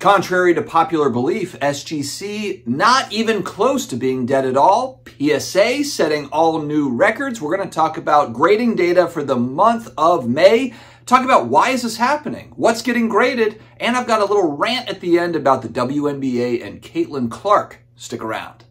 Contrary to popular belief, SGC not even close to being dead at all. PSA setting all new records. We're going to talk about grading data for the month of May. Talk about why is this happening, what's getting graded, and I've got a little rant at the end about the WNBA and Caitlin Clark. Stick around.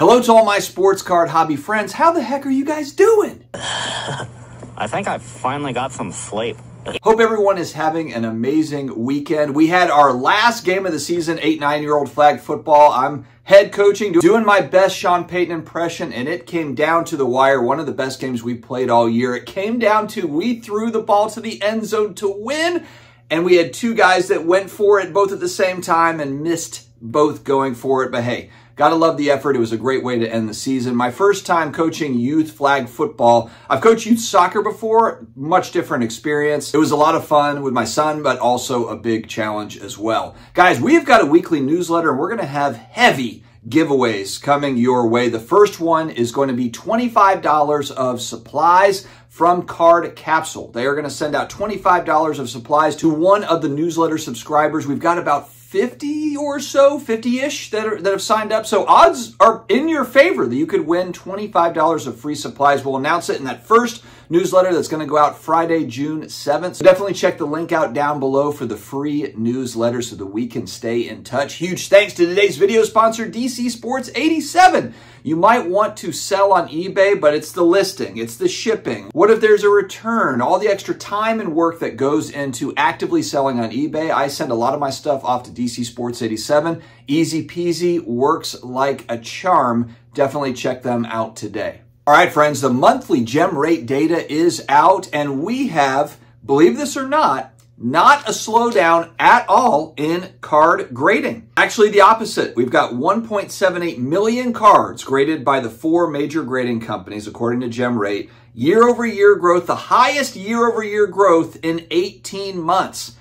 Hello to all my sports card hobby friends. How the heck are you guys doing? I think I finally got some sleep. Hope everyone is having an amazing weekend. We had our last game of the season, 8-9-year-old flag football. I'm head coaching, doing my best Sean Payton impression, and it came down to the wire. One of the best games we played all year. It came down to we threw the ball to the end zone to win, and we had two guys that went for it both at the same time and missed both going for it. But hey, gotta love the effort. It was a great way to end the season. My first time coaching youth flag football. I've coached youth soccer before, much different experience. It was a lot of fun with my son, but also a big challenge as well. Guys, we've got a weekly newsletter and we're gonna have heavy giveaways coming your way. The first one is going to be $25 of supplies from Card Capsule. They are gonna send out $25 of supplies to one of the newsletter subscribers. We've got about 50 or so, 50-ish that have signed up. So odds are in your favor that you could win $25 of free supplies. We'll announce it in that first newsletter that's going to go out Friday, June 7th. So definitely check the link out down below for the free newsletter so that we can stay in touch. Huge thanks to today's video sponsor, DC Sports 87. You might want to sell on eBay, but it's the listing, it's the shipping. What if there's a return? All the extra time and work that goes into actively selling on eBay. I send a lot of my stuff off to DC Sports 87. Easy peasy, works like a charm. Definitely check them out today. All right, friends, the monthly GemRate data is out, and we have, believe this or not a slowdown at all in card grading. Actually, the opposite. We've got 1.78 million cards graded by the four major grading companies, according to GemRate. Year-over-year growth, the highest year-over-year growth in 18 months.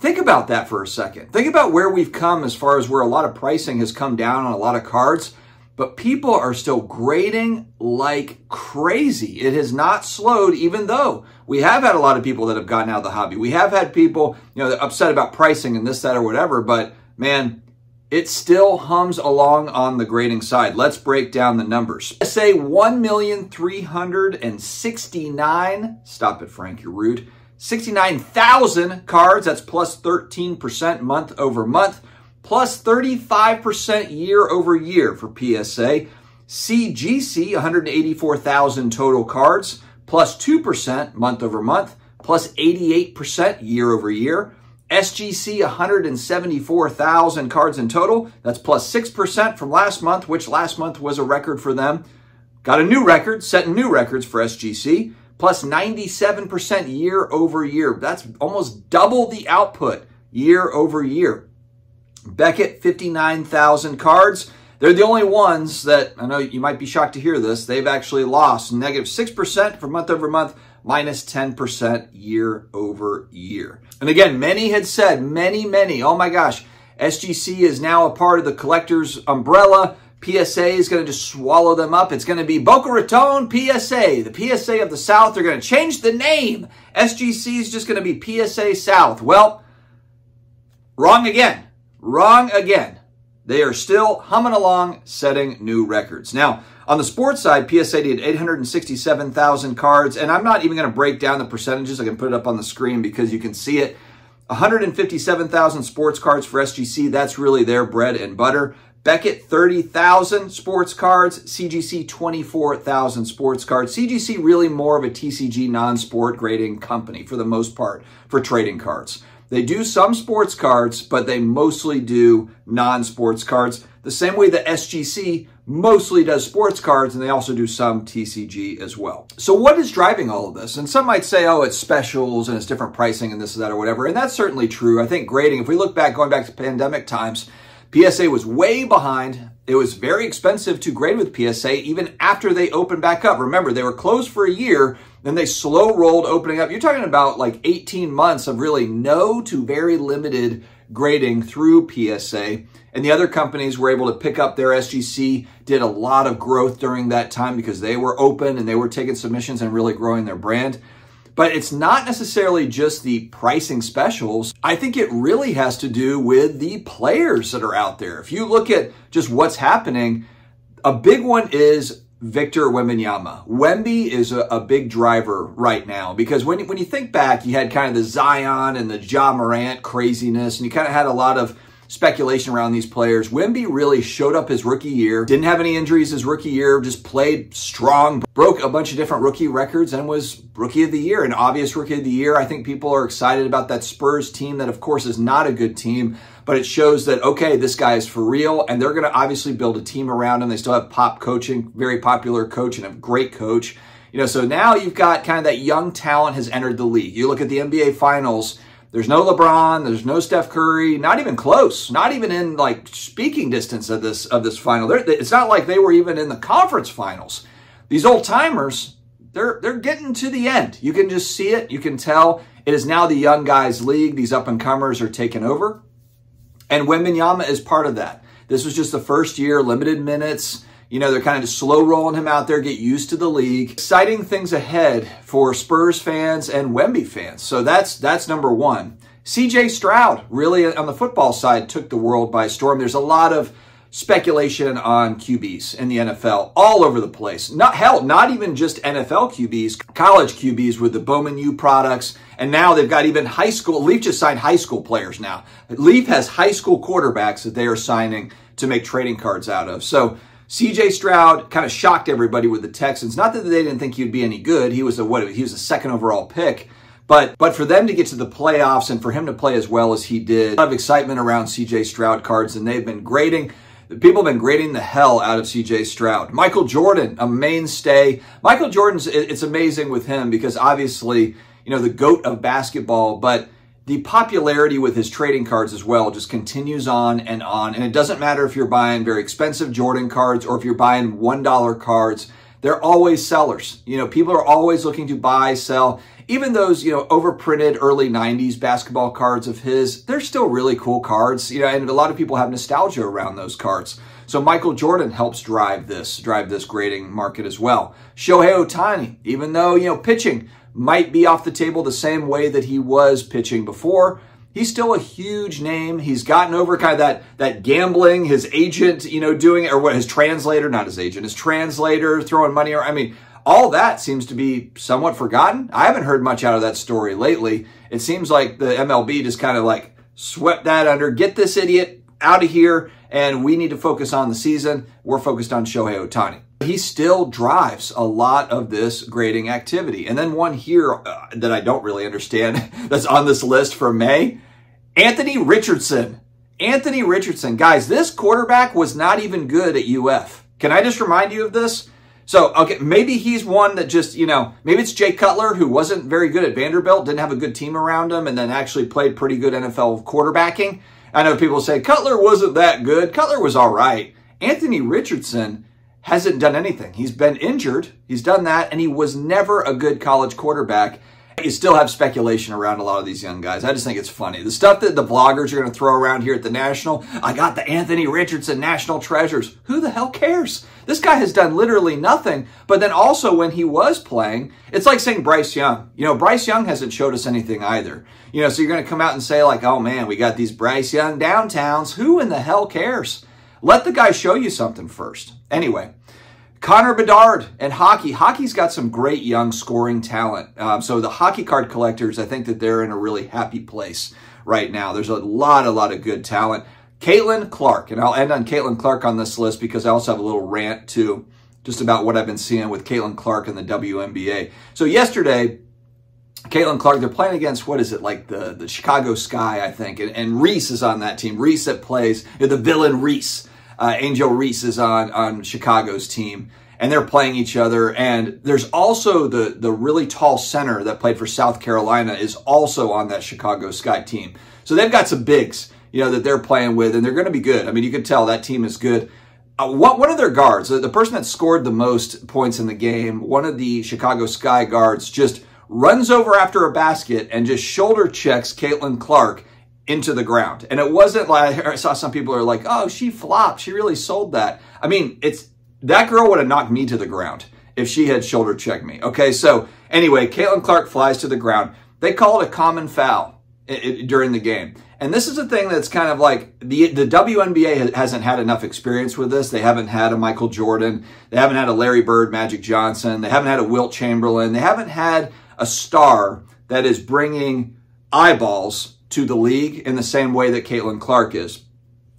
Think about that for a second. Think about where we've come as far as where a lot of pricing has come down on a lot of cards, but people are still grading like crazy. It has not slowed, even though we have had a lot of people that have gotten out of the hobby. We have had people, that are upset about pricing and this, that, or whatever, but man, it still hums along on the grading side. Let's break down the numbers. PSA 1,369, stop it, Frank, you're rude. 69,000 cards, that's plus 13% month over month, plus 35% year over year for PSA. CGC, 184,000 total cards, plus 2% month over month, plus 88% year over year. SGC, 174,000 cards in total, that's plus 6% from last month, which last month was a record for them. Got a new record, setting new records for SGC. Plus 97% year over year. That's almost double the output year over year. Beckett, 59,000 cards. They're the only ones that, I know you might be shocked to hear this, they've actually lost negative -6% for month over month, minus 10% year over year. And again, many had said, many, oh my gosh, SGC is now a part of the collector's umbrella. PSA is going to just swallow them up. It's going to be Boca Raton PSA, the PSA of the South. They're going to change the name. SGC is just going to be PSA South. Well, wrong again. Wrong again. They are still humming along, setting new records. Now, on the sports side, PSA did 867,000 cards, and I'm not even going to break down the percentages. I can put it up on the screen because you can see it. 157,000 sports cards for SGC. That's really their bread and butter. Beckett, 30,000 sports cards. CGC, 24,000 sports cards. CGC really more of a TCG non-sport grading company for the most part for trading cards. They do some sports cards, but they mostly do non-sports cards. The same way the SGC mostly does sports cards, and they also do some TCG as well. So what is driving all of this? And some might say, oh, it's specials and it's different pricing and this and that or whatever. And that's certainly true. I think grading, if we look back, going back to pandemic times, PSA was way behind. It was very expensive to grade with PSA even after they opened back up. Remember, they were closed for a year, then they slow rolled opening up. You're talking about like 18 months of really no to very limited grading through PSA. And the other companies were able to pick up their SGC, did a lot of growth during that time because they were open and they were taking submissions and really growing their brand. But it's not necessarily just the pricing specials. I think it really has to do with the players that are out there. If you look at just what's happening, a big one is Victor Wembanyama. Wemby is a big driver right now because when you think back, you had kind of the Zion and the Ja Morant craziness, and you kind of had a lot of speculation around these players. Wemby really showed up his rookie year, didn't have any injuries his rookie year, just played strong, broke a bunch of different rookie records, and was Rookie of the Year, an obvious Rookie of the Year. I think people are excited about that Spurs team that, of course, is not a good team, but it shows that, okay, this guy is for real, and they're going to obviously build a team around him. They still have Pop coaching, very popular coach and a great coach. You know, so now you've got kind of that young talent has entered the league. You look at the NBA Finals, there's no LeBron, there's no Steph Curry, not even close, not even in like speaking distance of this final. It's not like they were even in the conference finals. These old timers, they're getting to the end. You can just see it. You can tell it is now the young guys league. These up and comers are taking over, and Wembanyama is part of that. This was just the first year, limited minutes. You know, they're kind of just slow rolling him out there, get used to the league. Exciting things ahead for Spurs fans and Wemby fans. So that's number one. C.J. Stroud, really on the football side, took the world by storm. There's a lot of speculation on QBs in the NFL all over the place. Not even just NFL QBs, college QBs with the Bowman U products. And now they've got even high school. Leaf just signed high school players now. Leaf has high school quarterbacks that they are signing to make trading cards out of. So C.J. Stroud kind of shocked everybody with the Texans. Not that they didn't think he'd be any good. He was a second overall pick. But for them to get to the playoffs and for him to play as well as he did, a lot of excitement around C.J. Stroud cards, and they've been grading. People have been grading the hell out of C.J. Stroud. Michael Jordan, a mainstay. Michael Jordan's, it's amazing with him because obviously, you know, the GOAT of basketball, but the popularity with his trading cards as well just continues on. And it doesn't matter if you're buying very expensive Jordan cards or if you're buying $1 cards, they're always sellers. You know, people are always looking to buy, sell. Even those, you know, overprinted early 90s basketball cards of his, they're still really cool cards. You know, and a lot of people have nostalgia around those cards. So Michael Jordan helps drive this grading market as well. Shohei Ohtani, even though, you know, pitching might be off the table the same way that he was pitching before, he's still a huge name. He's gotten over kind of that gambling, his agent, you know, doing it, or what, his translator, not his agent, his translator throwing money. I mean, all that seems to be somewhat forgotten. I haven't heard much out of that story lately. It seems like the MLB just kind of like swept that under, get this idiot out of here, and we need to focus on the season. We're focused on Shohei Ohtani. He still drives a lot of this grading activity. And then one here that I don't really understand that's on this list for May, Anthony Richardson. Anthony Richardson. Guys, this quarterback was not even good at UF. Can I just remind you of this? So, okay, maybe he's one that just, you know, maybe it's Jay Cutler, who wasn't very good at Vanderbilt, didn't have a good team around him, and then actually played pretty good NFL quarterbacking. I know people say Cutler wasn't that good. Cutler was all right. Anthony Richardson hasn't done anything. He's been injured. He's done that. And he was never a good college quarterback. You still have speculation around a lot of these young guys. I just think it's funny. The stuff that the bloggers are going to throw around here at the National, I got the Anthony Richardson National Treasures. Who the hell cares? This guy has done literally nothing. But then also when he was playing, it's like saying Bryce Young. You know, Bryce Young hasn't showed us anything either. You know, so you're going to come out and say like, oh man, we got these Bryce Young downtowns. Who in the hell cares? Let the guy show you something first. Anyway, Connor Bedard and hockey. Hockey's got some great young scoring talent. So the hockey card collectors, I think that they're in a really happy place right now. There's a lot of good talent. Caitlin Clark, and I'll end on Caitlin Clark on this list because I also have a little rant too, just about what I've been seeing with Caitlin Clark and the WNBA. So yesterday, Caitlin Clark, they're playing against, what is it, like the Chicago Sky, I think, and Reese is on that team. Reese that plays, you know, the villain Reese. Angel Reese is on Chicago's team, and they're playing each other. And there's also the really tall center that played for South Carolina is also on that Chicago Sky team. So they've got some bigs, you know, that they're playing with, and they're going to be good. I mean, you can tell that team is good. One of their guards, the person that scored the most points in the game, one of the Chicago Sky guards just runs over after a basket and just shoulder checks Caitlin Clark into the ground. And it wasn't like, I saw some people are like, oh, she flopped. She really sold that. I mean, it's that girl would have knocked me to the ground if she had shoulder checked me. Okay, so anyway, Caitlin Clark flies to the ground. They call it a common foul during the game. And this is a thing that's kind of like the WNBA hasn't had enough experience with this. They haven't had a Michael Jordan. They haven't had a Larry Bird, Magic Johnson. They haven't had a Wilt Chamberlain. They haven't had a star that is bringing eyeballs to the league in the same way that Caitlin Clark is.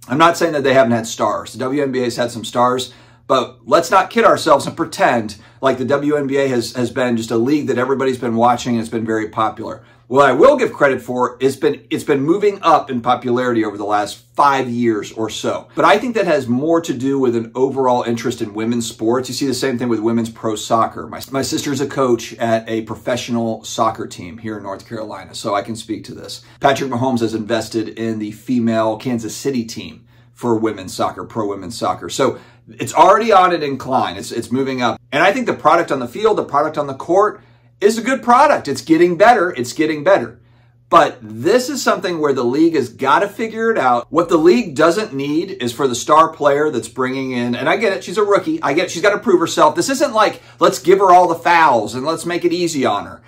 I'm not saying that they haven't had stars. The WNBA's had some stars, but let's not kid ourselves and pretend like the WNBA has been just a league that everybody's been watching and it's been very popular. What I will give credit for is it's been moving up in popularity over the last 5 years or so. But I think that has more to do with an overall interest in women's sports. You see the same thing with women's pro soccer. My sister's a coach at a professional soccer team here in North Carolina, so I can speak to this. Patrick Mahomes has invested in the female Kansas City team for women's soccer, pro women's soccer. So it's already on an incline. It's moving up. And I think the product on the field, the product on the court, is a good product. It's getting better. It's getting better. But this is something where the league has got to figure it out. What the league doesn't need is for the star player that's bringing in, and I get it, she's a rookie. I get it, she's got to prove herself. This isn't like, let's give her all the fouls and let's make it easy on her.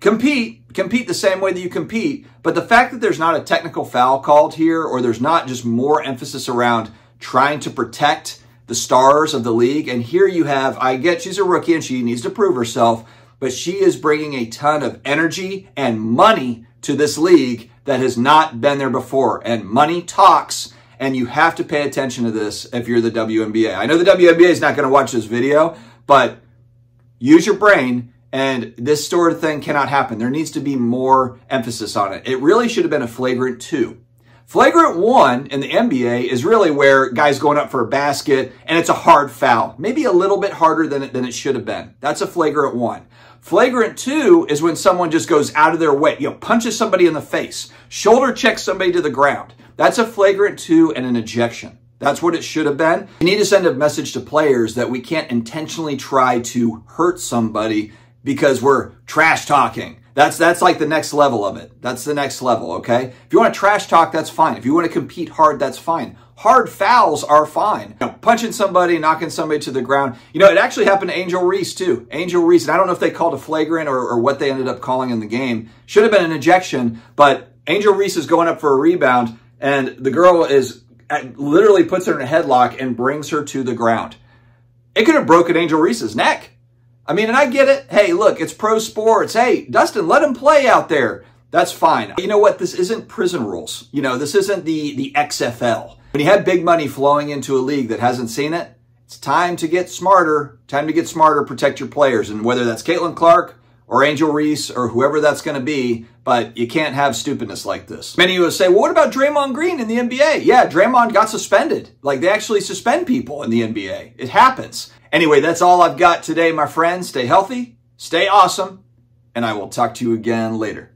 Compete the same way that you compete. But the fact that there's not a technical foul called here, or there's not just more emphasis around trying to protect the stars of the league. And here you have, I get she's a rookie and she needs to prove herself, but she is bringing a ton of energy and money to this league that has not been there before. And money talks, and you have to pay attention to this if you're the WNBA. I know the WNBA is not going to watch this video, but use your brain, and this sort of thing cannot happen. There needs to be more emphasis on it. It really should have been a flagrant 2. Flagrant 1 in the NBA is really where guys going up for a basket, and it's a hard foul, maybe a little bit harder than it should have been. That's a flagrant 1. Flagrant 2 is when someone just goes out of their way, you know, punches somebody in the face, shoulder checks somebody to the ground. That's a flagrant 2 and an ejection. That's what it should have been. You need to send a message to players that we can't intentionally try to hurt somebody because we're trash talking. That's like the next level of it. That's the next level, okay? If you want to trash talk, that's fine. If you want to compete hard, that's fine. Hard fouls are fine. You know, punching somebody, knocking somebody to the ground. You know, it actually happened to Angel Reese too. Angel Reese, and I don't know if they called a flagrant or what they ended up calling in the game. Should have been an ejection, but Angel Reese is going up for a rebound, and the girl literally puts her in a headlock and brings her to the ground. It could have broken Angel Reese's neck. I mean, and I get it. Hey, look, it's pro sports. Hey, Dustin, let him play out there. That's fine. You know what? This isn't prison rules. You know, this isn't the XFL. When you have big money flowing into a league that hasn't seen it, it's time to get smarter. Time to get smarter, protect your players. And whether that's Caitlin Clark or Angel Reese or whoever that's going to be, but you can't have stupidness like this. Many of us say, well, what about Draymond Green in the NBA? Yeah, Draymond got suspended. Like, they actually suspend people in the NBA. It happens. Anyway, that's all I've got today, my friends. Stay healthy, stay awesome, and I will talk to you again later.